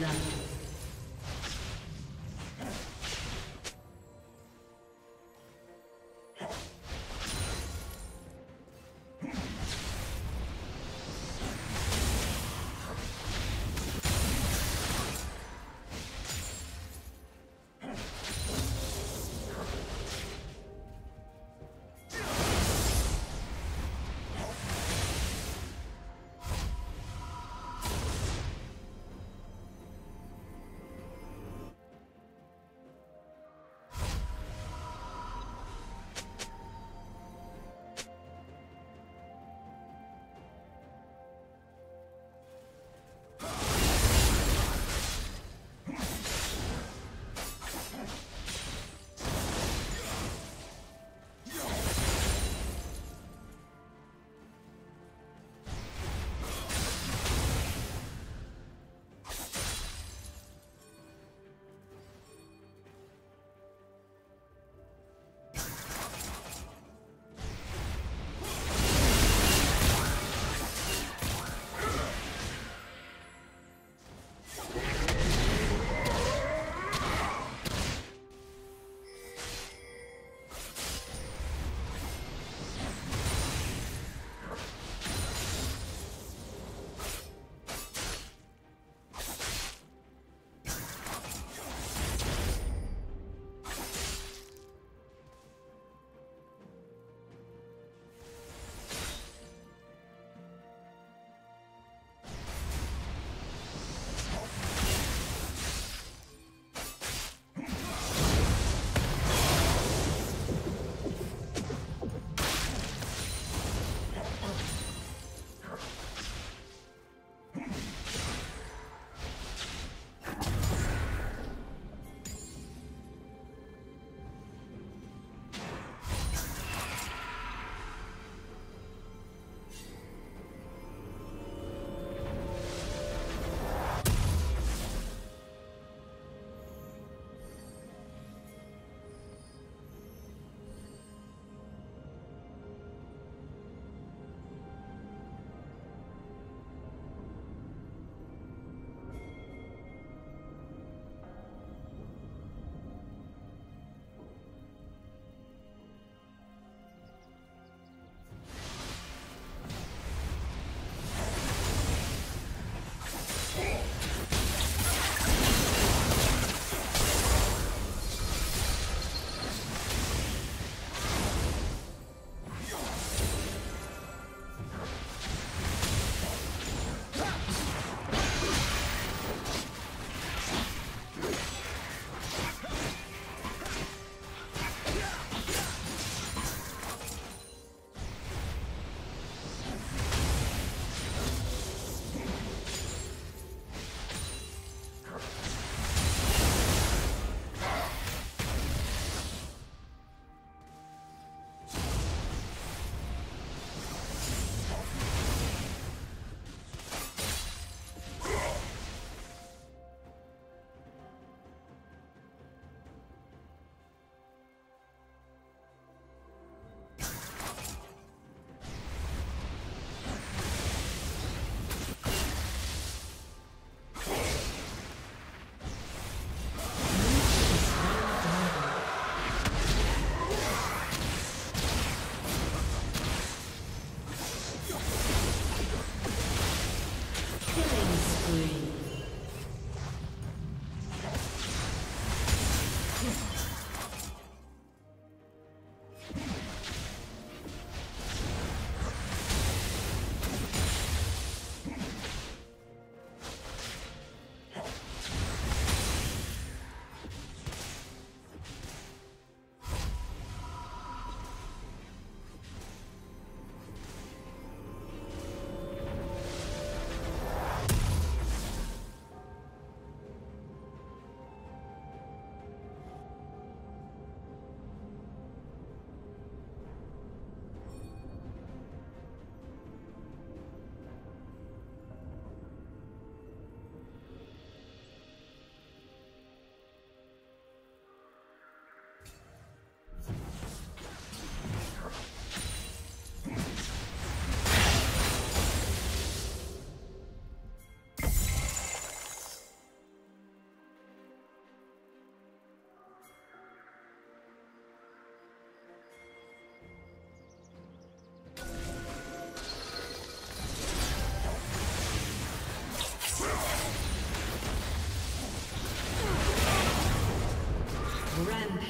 love.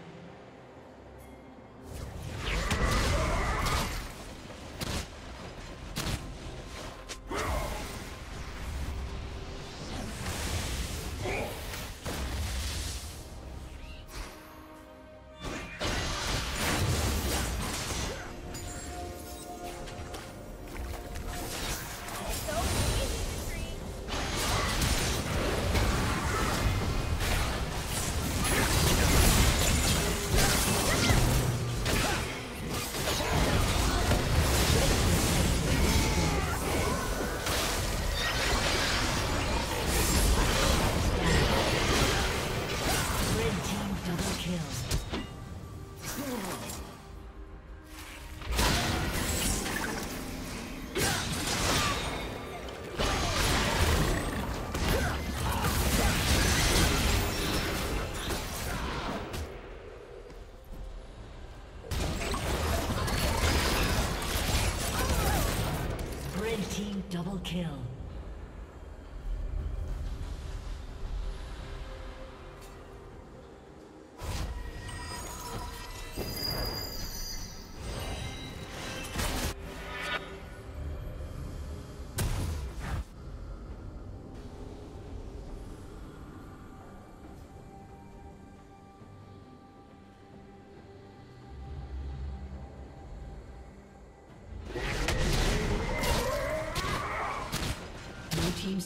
Double kill. Team's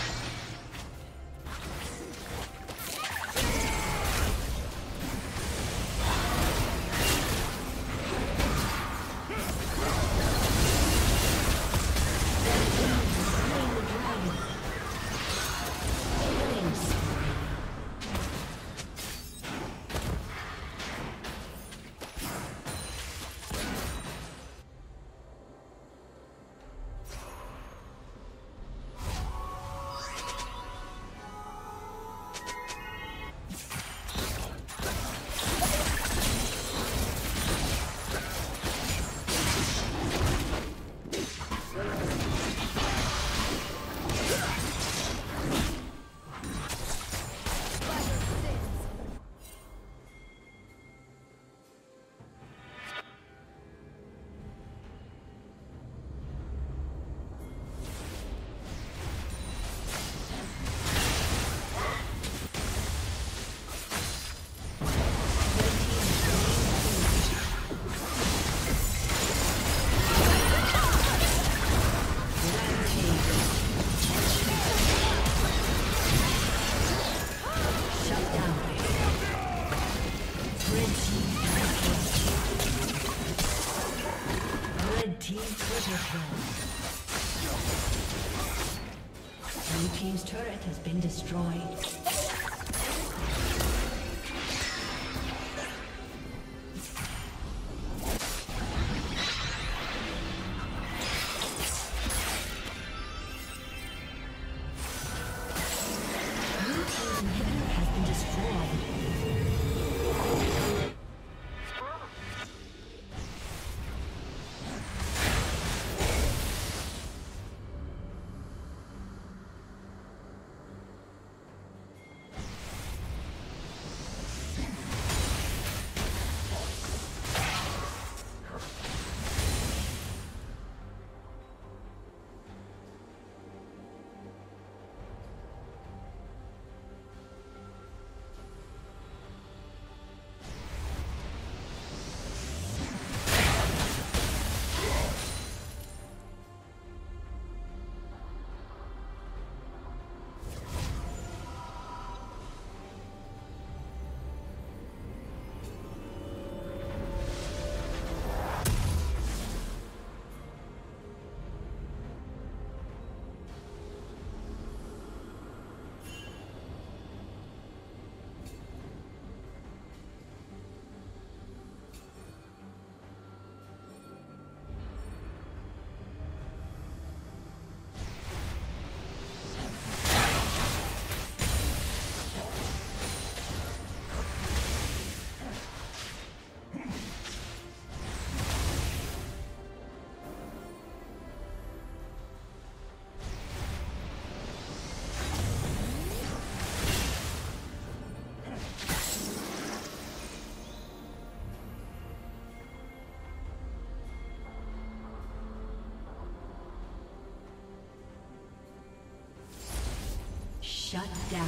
Blue team's turret has been destroyed. Blue team's inhibitor has been destroyed. Shut down.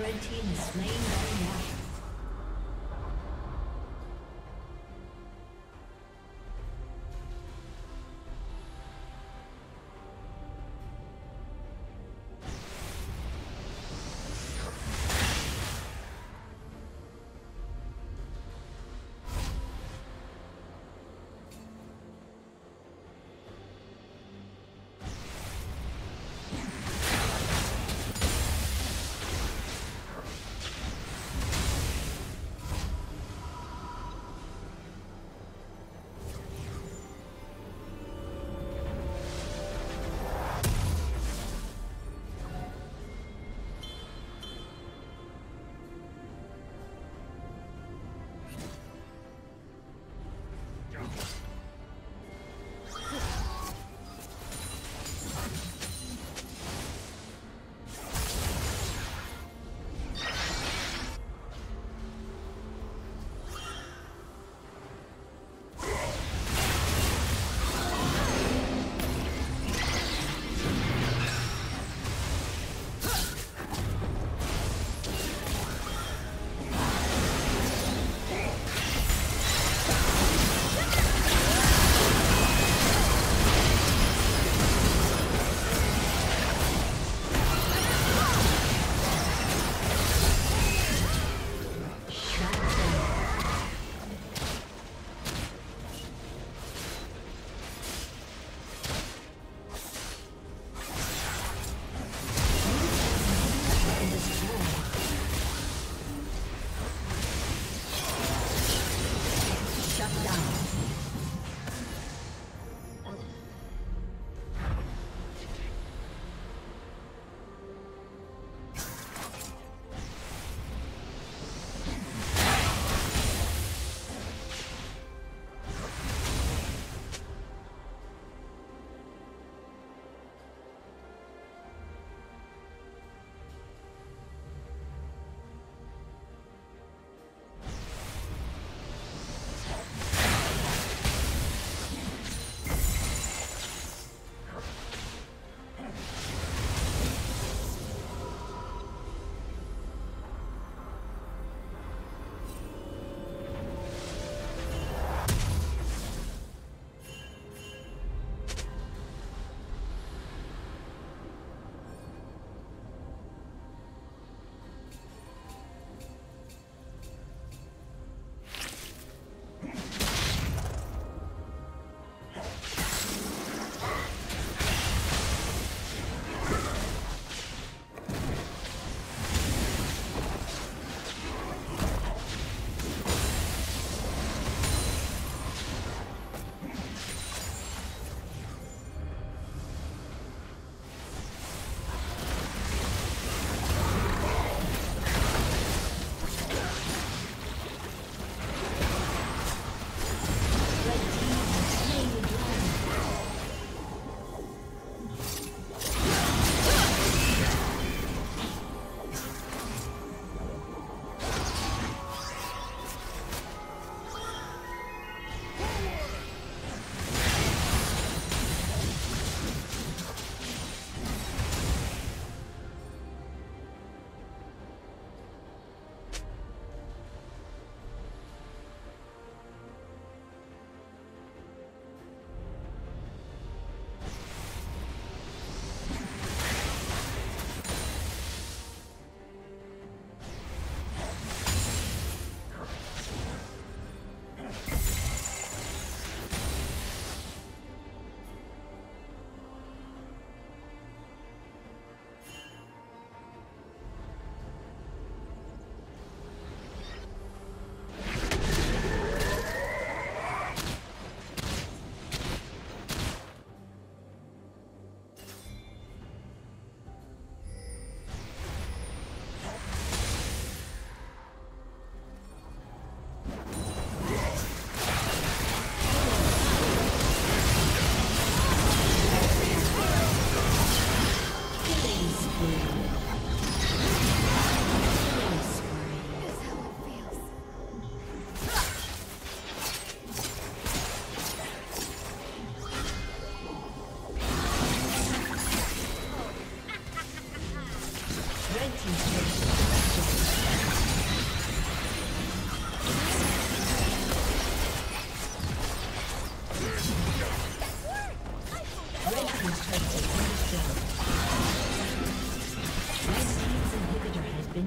Red team is slain by Nash.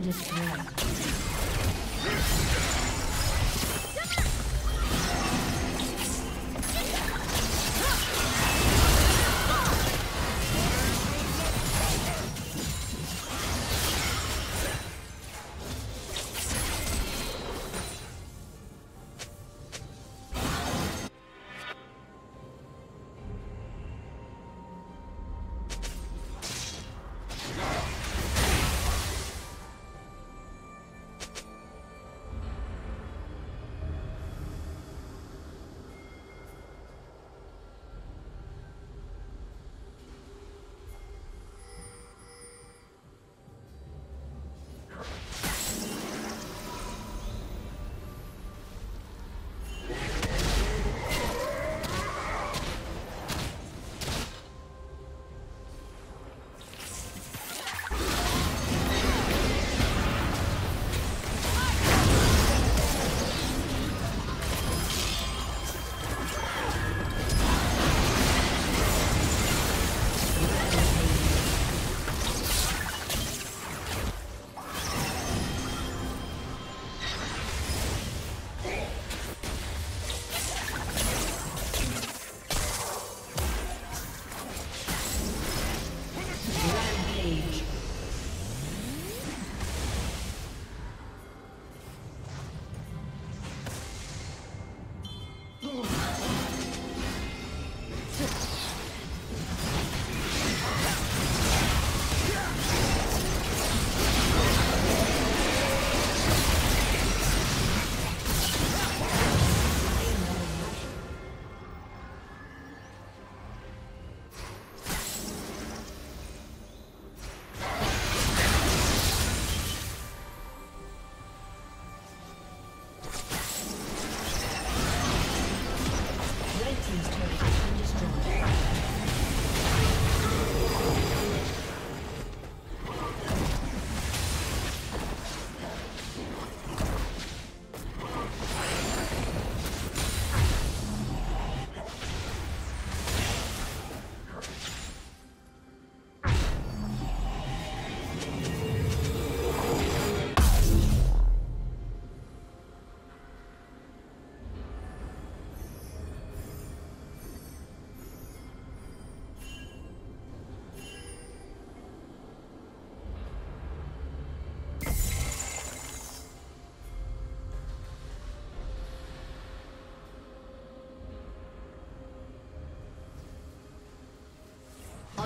destroyed.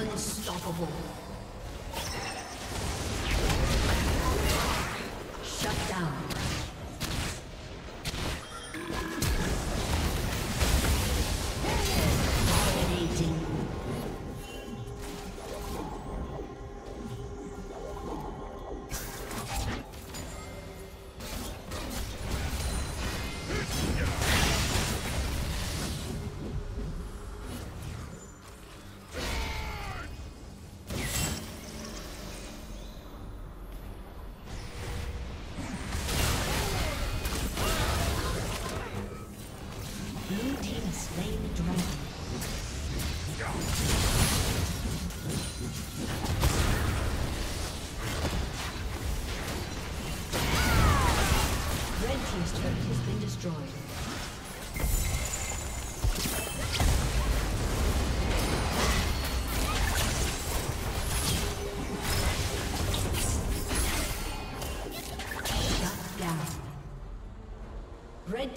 Unstoppable. Shut down. Dominating. Red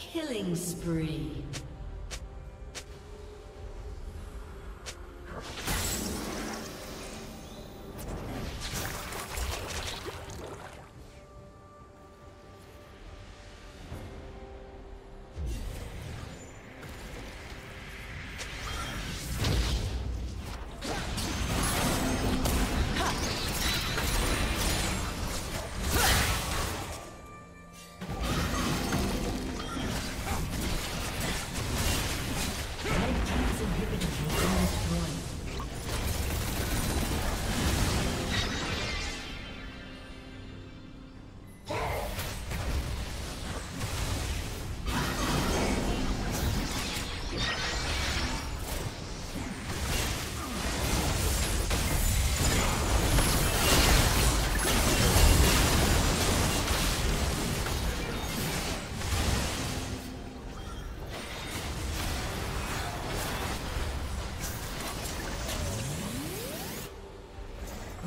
Killing spree.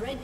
Red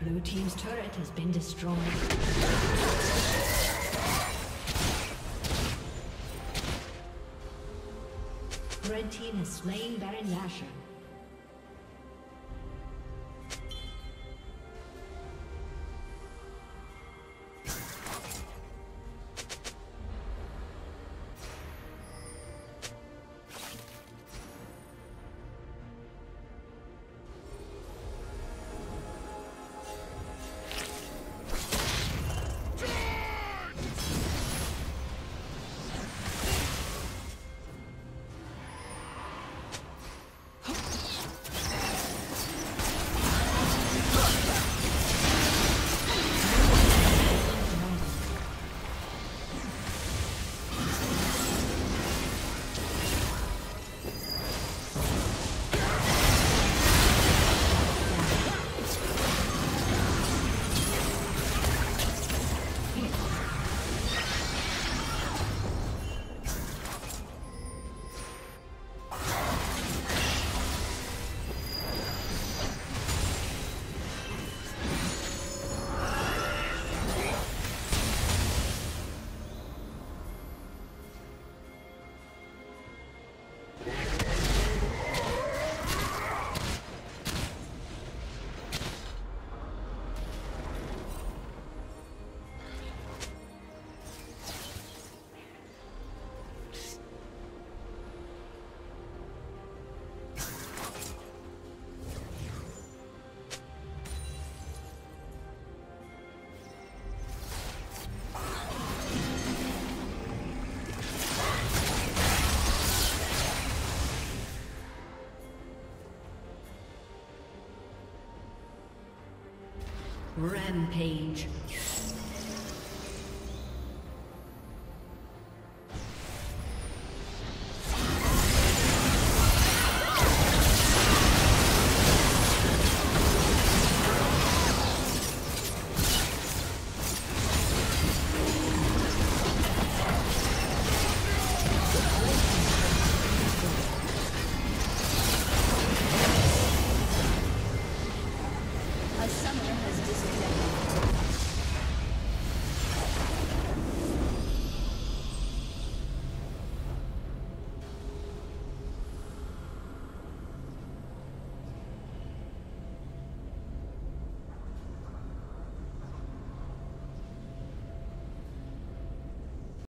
Blue team's turret has been destroyed. Red team has slain Baron Nashor. Rampage.